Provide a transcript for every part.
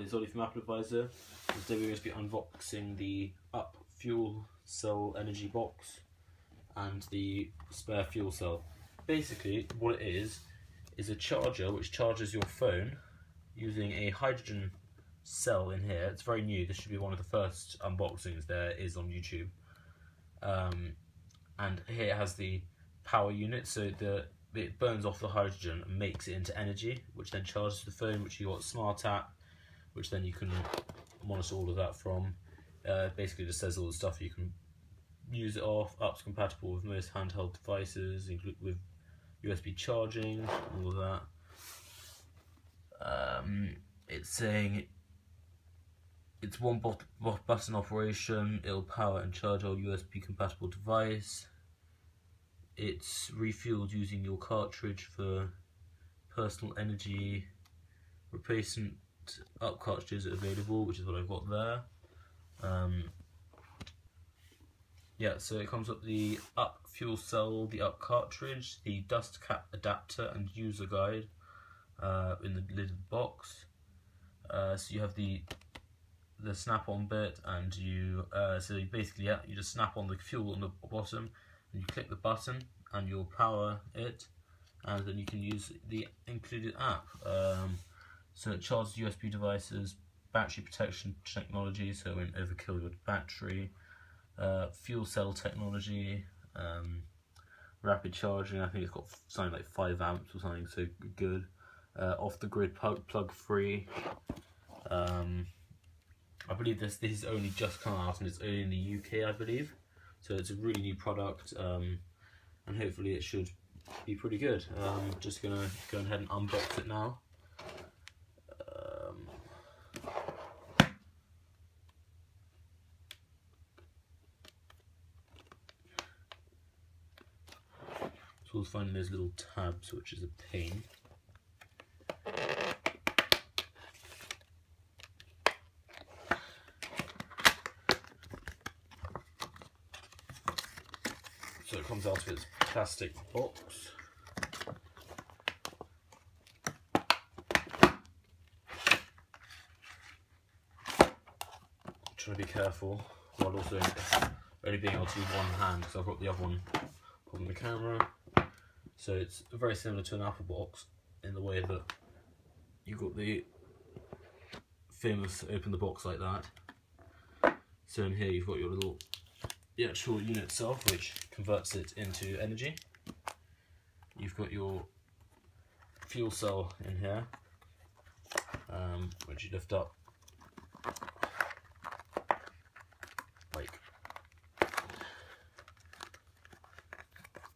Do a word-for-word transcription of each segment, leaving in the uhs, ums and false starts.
It's Oli from Apple Advisor. Today we're going to be unboxing the Up Fuel Cell Energy Box and the Spare Fuel Cell. Basically, what it is, is a charger which charges your phone using a hydrogen cell in here. It's very new. This should be one of the first unboxings there is on YouTube. Um, and here it has the power unit, so the it burns off the hydrogen and makes it into energy, which then charges the phone, which you got SmartTap, which then you can monitor all of that from. Uh, basically just says all the stuff you can use it off. App's compatible with most handheld devices, include with U S B charging, all of that. Um, it's saying it's one bot bot button operation, it'll power and charge our U S B compatible device. It's refueled using your cartridge for personal energy. Replacement Up cartridges are available, which is what I've got there. Um, yeah, so it comes with the Up Fuel Cell, the Up cartridge, the dust cap adapter and user guide uh, in the lid of the box. Uh, so you have the the snap-on bit, and you uh, so you basically yeah, you just snap on the fuel on the bottom. You click the button and you'll power it, and then you can use the included app. Um, so it charges U S B devices, battery protection technology, so it won't overkill your battery, uh, fuel cell technology, um, rapid charging. I think it's got something like five amps or something, so good. Uh, off the grid, plug, plug free. Um, I believe this, this is only just come out and it's only in the U K, I believe. So it's a really new product, um, and hopefully it should be pretty good. Um, just gonna go ahead and unbox it now. Um, it's always finding those little tabs, which is a pain. So it comes out of its plastic box. I'm trying to be careful while also only being able to use one hand because I've got the other one on the camera. So it's very similar to an Apple box in the way that you've got the famous open the box like that. So in here you've got your little the actual unit itself, which converts it into energy. You've got your fuel cell in here, um, which you lift up like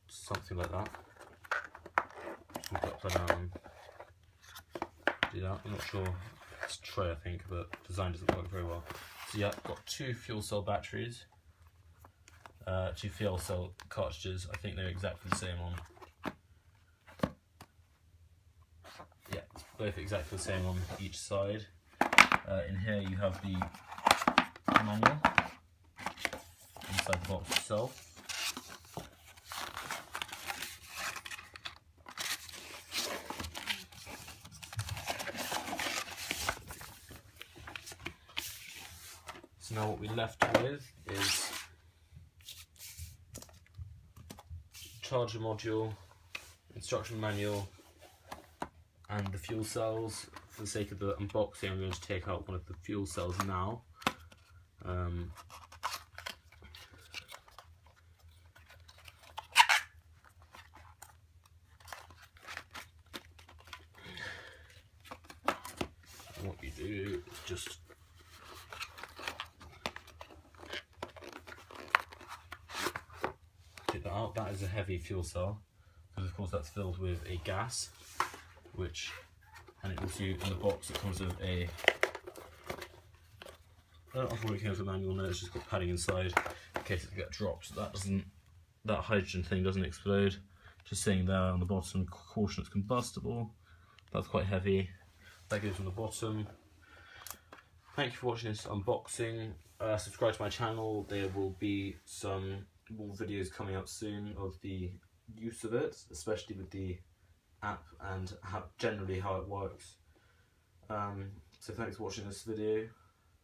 something like that. Put up and um, do that. I'm not sure. It's a tray, I think, but design doesn't work very well. So yeah, I've got two fuel cell batteries. Uh, two fuel cell cartridges. I think they're exactly the same on. Yeah, it's both exactly the same on each side. Uh, in here you have the manual inside the box itself. So now what we're left with is charger module, instruction manual, and the fuel cells. For the sake of the unboxing, I'm going to take out one of the fuel cells now. Um, what you do is just that out. That is a heavy fuel cell because of course that's filled with a gas, which and it also in the box it comes with a I don't know if it came with a manual, no, it's just got padding inside in case it gets dropped. So that doesn't that hydrogen thing doesn't explode. Just saying there on the bottom, caution, it's combustible. That's quite heavy. That goes on the bottom. Thank you for watching this unboxing. Uh, subscribe to my channel. There will be some more videos coming out soon of the use of it, especially with the app and how, generally how it works. Um, so thanks for watching this video.